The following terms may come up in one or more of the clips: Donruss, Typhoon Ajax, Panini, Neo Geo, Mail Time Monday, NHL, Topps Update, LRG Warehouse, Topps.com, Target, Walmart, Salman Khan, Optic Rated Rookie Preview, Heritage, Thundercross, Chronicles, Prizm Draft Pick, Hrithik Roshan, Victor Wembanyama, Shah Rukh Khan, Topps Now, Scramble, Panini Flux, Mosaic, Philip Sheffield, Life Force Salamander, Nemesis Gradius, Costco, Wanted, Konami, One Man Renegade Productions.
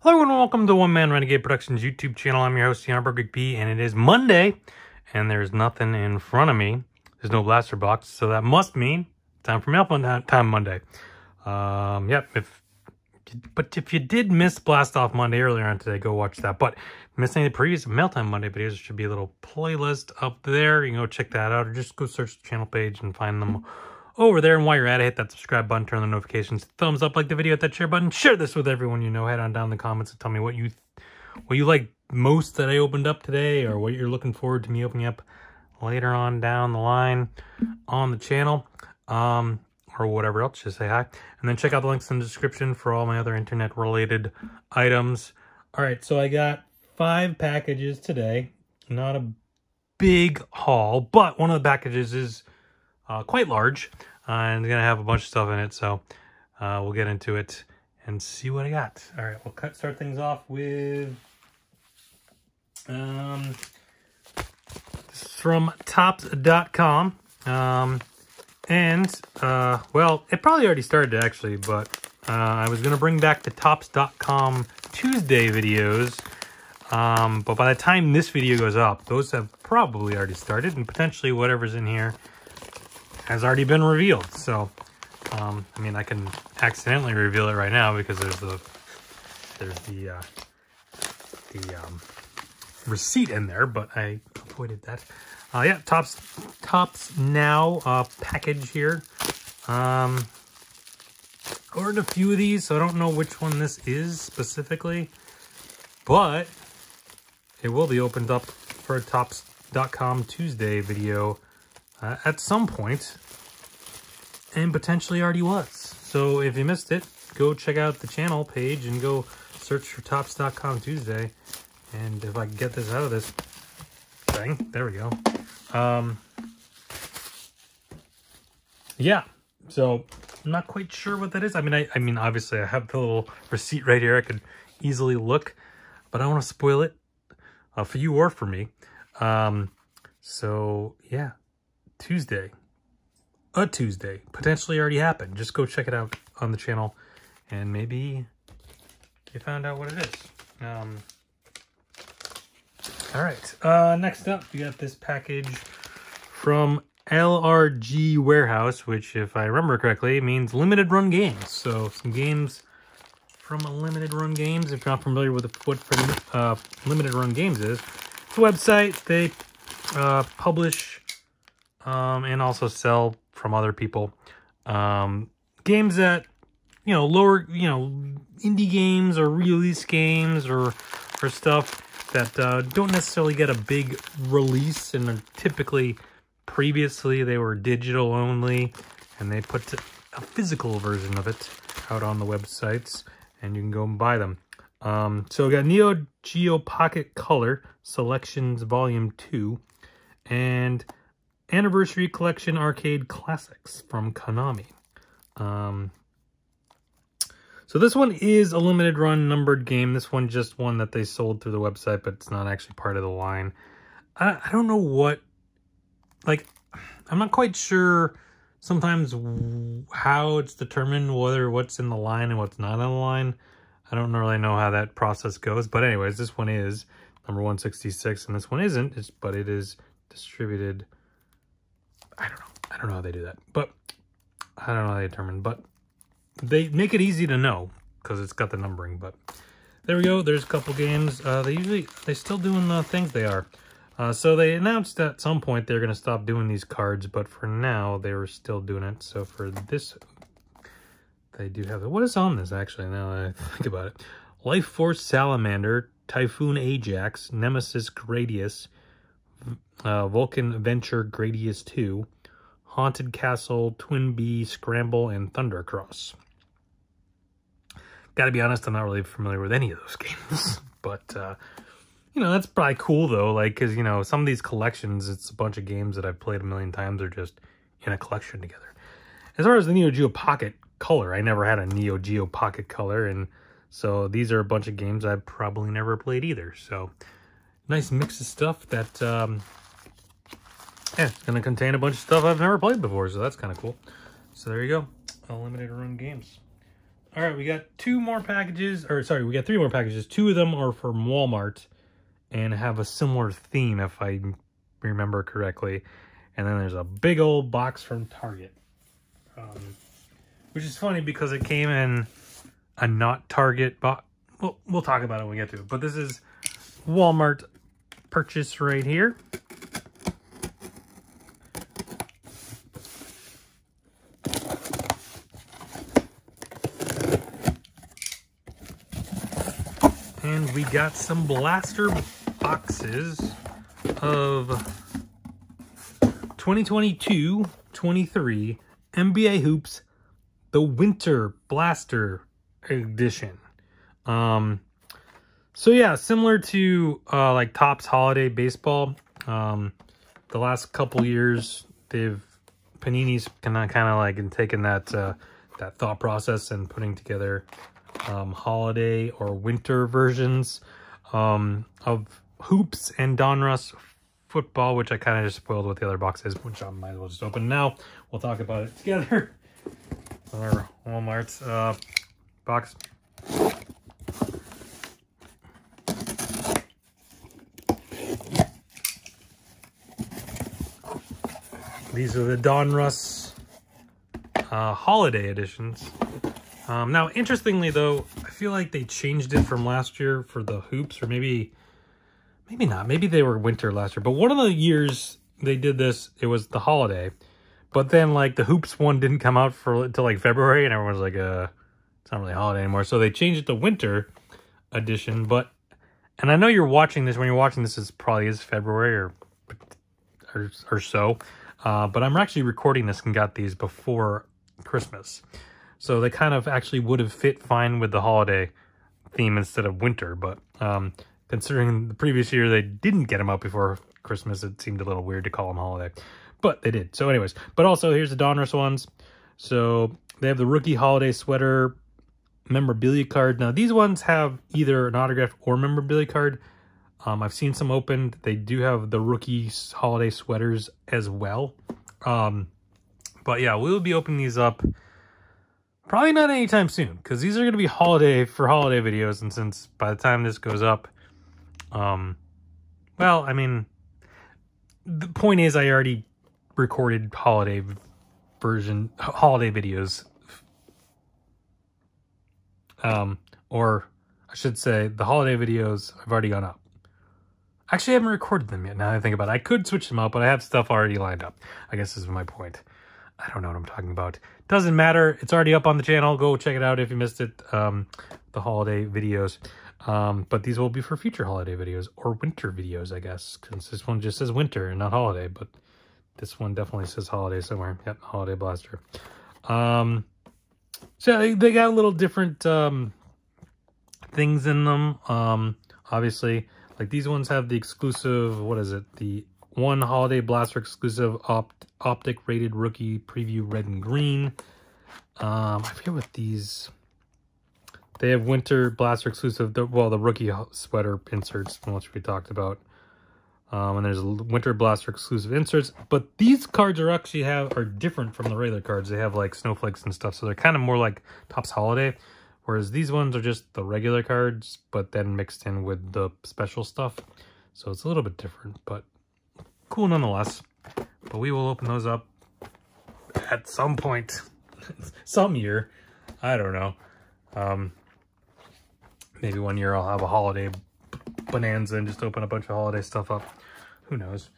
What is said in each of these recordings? Hello everyone, welcome to One Man Renegade Productions YouTube channel. I'm your host, Victor P, and it is Monday, and there's nothing in front of me. There's no blaster box, so that must mean time for mail time Monday. Yep. But if you did miss Blast Off Monday earlier on today, go watch that. But miss any of the previous Mail Time Monday videos, there should be a little playlist up there. You can go check that out, or just go search the channel page and find them over there. And while you're at it, hit that subscribe button, turn on the notifications, thumbs up, like the video, hit that share button, share this with everyone you know. Head on down in the comments and tell me what you like most that I opened up today, or what you're looking forward to me opening up later on down the line on the channel. Or whatever else, just say hi. And then check out the links in the description for all my other internet-related items. All right, so I got 5 packages today. Not a big haul, but one of the packages is quite large. And it's going to have a bunch of stuff in it, so we'll get into it and see what I got. All right, we'll start things off with... this is from Topps.com. Well, it probably already started, actually, but I was going to bring back the Topps.com Tuesday videos, but by the time this video goes up, those have probably already started, and potentially whatever's in here has already been revealed. So, I mean, I can accidentally reveal it right now because there's the receipt in there, but I avoided that. Yeah, Topps Now package here. Ordered a few of these, so I don't know which one this is specifically, but it will be opened up for a Topps.com Tuesday video at some point, and potentially already was. So if you missed it, go check out the channel page and go search for Topps.com Tuesday, and if I can get this out of this thing, there we go. Yeah, so I'm not quite sure what that is. I mean obviously I have the little receipt right here, I could easily look, but I don't want to spoil it for you or for me. So yeah, Tuesday potentially already happened. Just go check it out on the channel and maybe you found out what it is. All right, next up, we got this package from LRG Warehouse, which, if I remember correctly, means Limited Run Games. So, some games from a Limited Run Games. If you're not familiar with what Limited Run Games is, it's a website. They publish and also sell from other people games that, you know, lower, you know, indie games or release games or stuff that don't necessarily get a big release, and are typically previously they were digital only, and they put a physical version of it out on the websites, and you can go and buy them. So we got Neo Geo Pocket Color Selections Volume 2 and Anniversary Collection Arcade Classics from Konami. So this one is a limited run numbered game. This one just one that they sold through the website, but it's not actually part of the line. I don't know what, like, I'm not quite sure sometimes how it's determined whether what's in the line and what's not in the line. I don't really know how that process goes. But anyways, this one is number 166 and this one isn't, but it is distributed. I don't know. I don't know how they do that, but I don't know how they determine, but they make it easy to know because it's got the numbering. But there we go, there's a couple games. They're still doing the things they are. So they announced at some point they're going to stop doing these cards, but for now they were still doing it. So for this, they do have it. What is on this, actually, now that I think about it? Life Force Salamander, Typhoon Ajax, Nemesis Gradius, Vulcan Venture Gradius 2, Haunted Castle, Twin Bee, Scramble, and Thundercross. Gotta be honest, I'm not really familiar with any of those games, but, you know, that's probably cool, though, like, because, you know, some of these collections, it's a bunch of games that I've played a million times or just in a collection together. As far as the Neo Geo Pocket Color, I never had a Neo Geo Pocket Color, and so these are a bunch of games I've probably never played either, so nice mix of stuff that, yeah, it's going to contain a bunch of stuff I've never played before, so that's kind of cool. So there you go, Limited Run Games. All right, we got two more packages, or sorry, we got three more packages. Two of them are from Walmart and have a similar theme, if I remember correctly. And then there's a big old box from Target, which is funny because it came in a not Target box. We'll talk about it when we get to it. But this is Walmart purchase right here. And we got some blaster boxes of 2022-23 NBA Hoops, the Winter Blaster Edition. So yeah, similar to like Topps Holiday Baseball, the last couple years they've Panini's kind of like taken that that thought process and putting together holiday or winter versions of Hoops and Donruss football, which I kind of just spoiled what the other box is, which I might as well just open now. We'll talk about it together. Our Walmart's box. These are the Donruss holiday editions. Now, interestingly, though, I feel like they changed it from last year for the Hoops, or maybe not. Maybe they were winter last year. But one of the years they did this, it was the holiday. But then, like, the Hoops one didn't come out until, like, February, and everyone's like, it's not really a holiday anymore. So they changed it to winter edition. But, and I know you're watching this. When you're watching this, it probably is February or so. But I'm actually recording this and got these before Christmas. So they kind of actually would have fit fine with the holiday theme instead of winter. But considering the previous year they didn't get them out before Christmas, it seemed a little weird to call them holiday. But they did. So anyways, but also here's the Donruss ones. So they have the rookie holiday sweater memorabilia card. Now these ones have either an autograph or memorabilia card. I've seen some opened. They do have the rookie holiday sweaters as well. But yeah, we'll be opening these up. Probably not anytime soon, because these are going to be holiday for holiday videos, and since by the time this goes up, well, I mean, the point is I already recorded holiday videos, or I should say the holiday videos have already gone up. Actually, I haven't recorded them yet, now that I think about it. I could switch them up, but I have stuff already lined up, I guess is my point. I don't know what I'm talking about. Doesn't matter. It's already up on the channel. Go check it out if you missed it. The holiday videos. But these will be for future holiday videos or winter videos, I guess. Because this one just says winter and not holiday. But this one definitely says holiday somewhere. Yep, holiday blaster. So they got a little different things in them. Obviously, like these ones have the exclusive, what is it? The one holiday blaster exclusive Optic Rated Rookie Preview Red and Green. I forget what these... They have winter blaster exclusive... The rookie sweater inserts, which we talked about. And there's winter blaster exclusive inserts. But these cards are actually are different from the regular cards. They have, like, snowflakes and stuff. So they're kind of more like Topps Holiday. Whereas these ones are just the regular cards, but then mixed in with the special stuff. So it's a little bit different, but cool nonetheless. But we will open those up at some point, some year. I don't know. Maybe one year I'll have a holiday bonanza and just open a bunch of holiday stuff up. Who knows?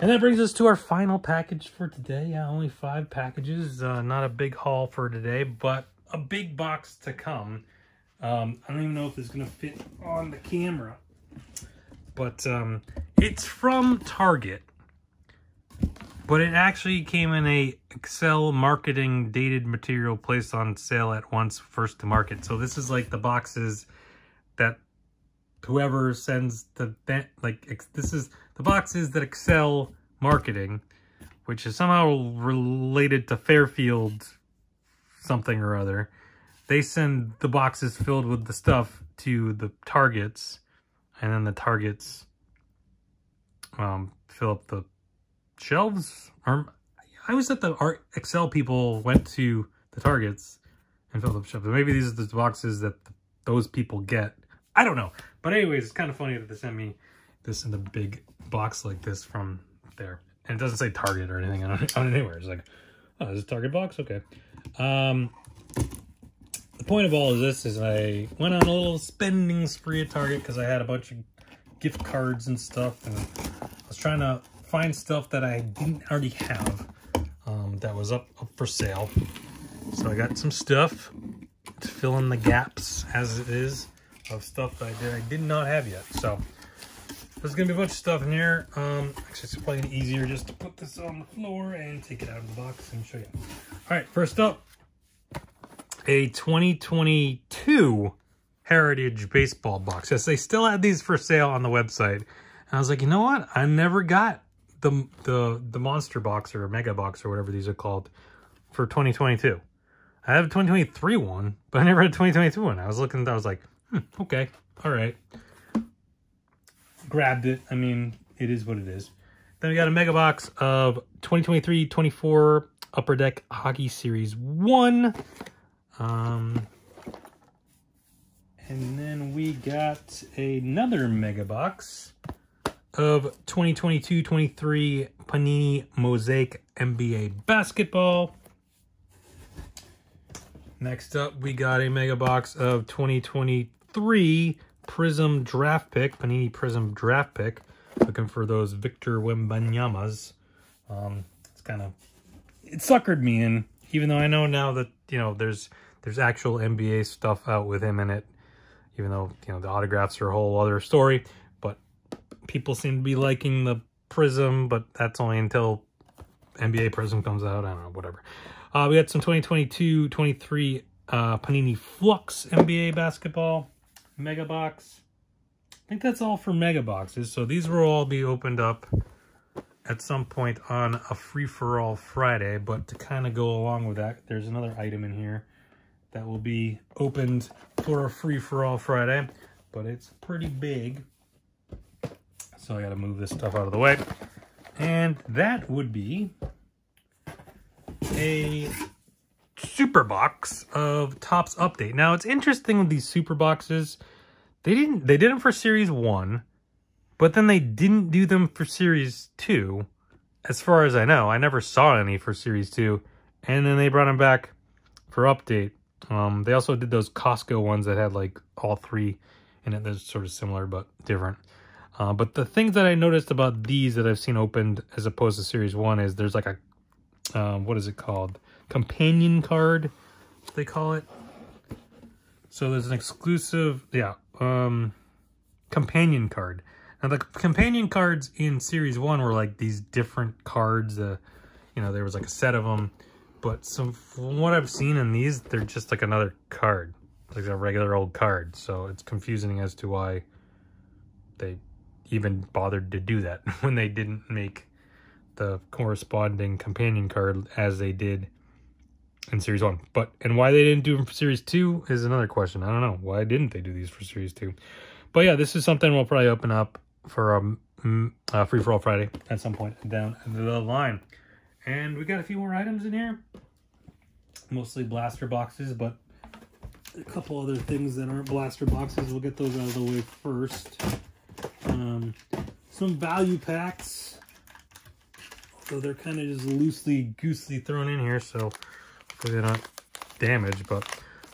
And that brings us to our final package for today. Yeah, only 5 packages. Not a big haul for today, but a big box to come. I don't even know if it's going to fit on the camera. But it's from Target. But it actually came in a Excell Marketing dated material placed on sale at once, first to market. So this is like the boxes that whoever sends this is the boxes that Excell Marketing, which is somehow related to Fairfield something or other. They send the boxes filled with the stuff to the Targets, and then the Targets fill up the shelves. I always thought the Excel people went to the Targets and Philip Sheffield. Maybe these are the boxes that those people get. I don't know. But anyways, it's kind of funny that they sent me this in a big box like this from there. And it doesn't say Target or anything on it anywhere. It's like, oh, this is a Target box? Okay. The point of all of this is I went on a little spending spree at Target because I had a bunch of gift cards and stuff. And I was trying to find stuff that I didn't already have that was up for sale. So I got some stuff to fill in the gaps, as it is, of stuff that I did not have yet. So there's going to be a bunch of stuff in here. Actually, it's probably easier just to put this on the floor and take it out of the box and show you. All right, first up. A 2022 Heritage baseball box. Yes, they still had these for sale on the website. And I was like, you know what? I never got the monster box or mega box or whatever these are called for 2022. I have a 2023 one, but I never had a 2022 one. I was looking, I was like, okay, all right. Grabbed it. I mean, it is what it is. Then we got a mega box of 2023-24 Upper Deck Hockey Series 1. And then we got another mega box of 2022-23 Panini Mosaic NBA basketball. Next up, we got a mega box of 2023 Prizm Draft Pick, Panini Prizm Draft Pick. Looking for those Victor Wembanyamas. It's kind of, it suckered me in, even though I know now that, you know, there's actual NBA stuff out with him in it, even though, you know, the autographs are a whole other story. But people seem to be liking the Prism, but that's only until NBA Prism comes out. I don't know, whatever. We got some 2022-23 Panini Flux NBA basketball mega box. I think that's all for mega boxes. So these will all be opened up at some point on a free-for-all Friday. But to kind of go along with that, there's another item in here that will be opened for a free-for-all Friday, but it's pretty big, so I gotta move this stuff out of the way. And that would be a super box of Topps Update. Now, it's interesting with these super boxes, they did them for Series 1, but then they didn't do them for Series 2, as far as I know. I never saw any for Series 2, and then they brought them back for Update. They also did those Costco ones that had like all three in it. They're sort of similar but different. But the things that I noticed about these that I've seen opened as opposed to Series 1 is there's like a, what is it called? Companion card, they call it. So there's an exclusive, yeah, companion card. Now the companion cards in Series 1 were like these different cards. You know, there was like a set of them. But from what I've seen in these, they're just like another card. It's like a regular old card. So it's confusing as to why they even bothered to do that when they didn't make the corresponding companion card as they did in Series 1. But, and why they didn't do them for Series 2 is another question. I don't know. Why didn't they do these for Series 2? But yeah, this is something we'll probably open up for a free-for-all Friday at some point down the line. And we got a few more items in here, mostly blaster boxes, but a couple other things that aren't blaster boxes. We'll get those out of the way first. Some value packs, although they're kind of just loosely-goosely thrown in here, so hopefully they're not damaged. But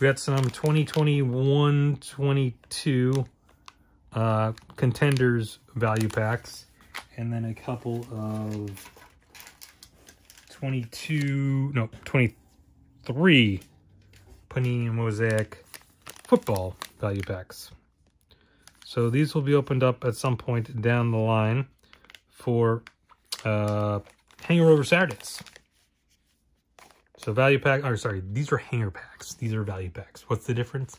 we got some 2021-22 Contenders value packs, and then a couple of 23 Panini Mosaic football value packs. So these will be opened up at some point down the line for hangover Saturdays. So value pack, or sorry, these are hanger packs. These are value packs. What's the difference?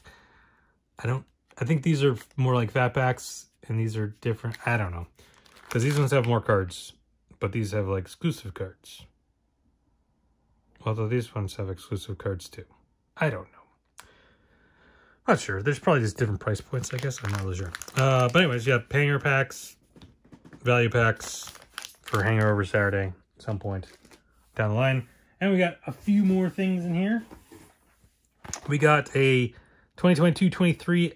I think these are more like fat packs and these are different. I don't know. Because these ones have more cards, but these have like exclusive cards. Although these ones have exclusive cards too. I don't know. Not sure. There's probably just different price points, I guess. I'm not really sure. But anyways, yeah, hanger packs, value packs for hangover Saturday at some point down the line. And we got a few more things in here. We got a 2022-23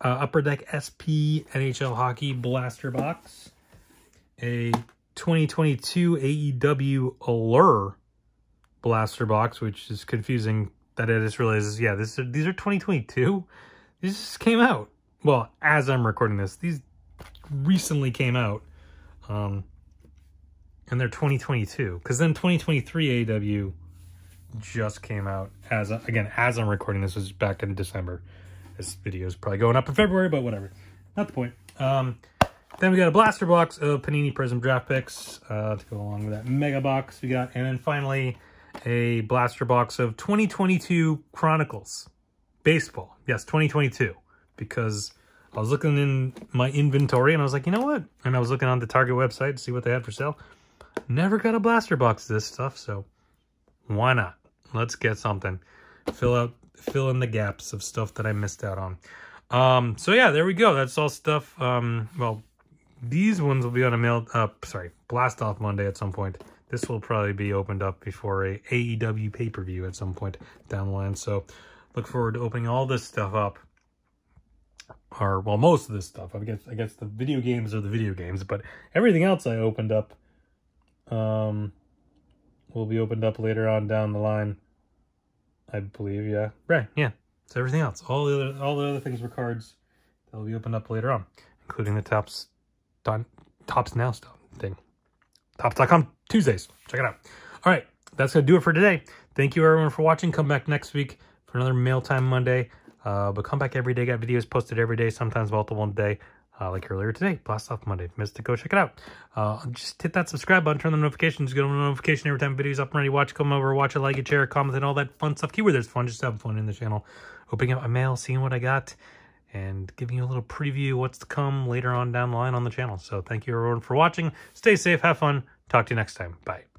Upper Deck SP NHL Hockey Blaster Box. A 2022 AEW Allure Blaster Box, which is confusing that I just realized, yeah, these are 2022. These just came out. Well, as I'm recording this, these recently came out. And they're 2022. Because then 2023 AEW just came out. As I'm recording this, was back in December. This video is probably going up in February, but whatever. Not the point. Then we got a blaster box of Panini Prizm Draft Picks to go along with that mega box we got. And then finally, a blaster box of 2022 Chronicles. Baseball. Yes, 2022. Because I was looking in my inventory and I was like, you know what? And I was looking on the Target website to see what they had for sale. Never got a blaster box of this stuff, so why not? Let's get something. Fill in the gaps of stuff that I missed out on. So yeah, there we go. That's all stuff. Well, these ones will be on a blast off Monday at some point. This will probably be opened up before a AEW pay-per-view at some point down the line. So look forward to opening all this stuff up. Or, well, most of this stuff. I guess the video games are the video games, but everything else I opened up will be opened up later on down the line, I believe. Yeah, right. Yeah, it's everything else. All the other things were cards that will be opened up later on, including the Topps Now stuff thing. Topps.com Tuesdays. Check it out. All right, that's gonna do it for today. Thank you everyone for watching. Come back next week for another Mail Time Monday. But come back every day. Got videos posted every day, sometimes multiple a day, like earlier today. Blast Off Monday. If missed it, go check it out. Just hit that subscribe button, turn on the notifications, get a notification every time videos up and ready. Watch, come over, watch it, like it, share, comment, and all that fun stuff. Keyword there's fun, just having fun in the channel. Opening up my mail, seeing what I got, and giving you a little preview of what's to come later on down the line on the channel. So thank you everyone for watching. Stay safe, have fun. Talk to you next time. Bye.